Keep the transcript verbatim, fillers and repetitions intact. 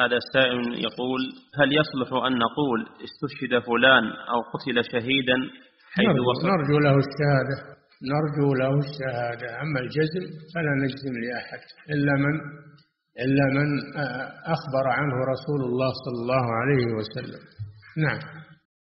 هذا السائل يقول: هل يصلح أن نقول استشهد فلان أو قتل شهيدا حيث وصل؟ نرجو له الشهادة، نرجو له الشهادة. أما الجزم فلا نجزم لأحد إلا من إلا من أخبر عنه رسول الله صلى الله عليه وسلم. نعم.